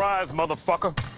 surprise, motherfucker.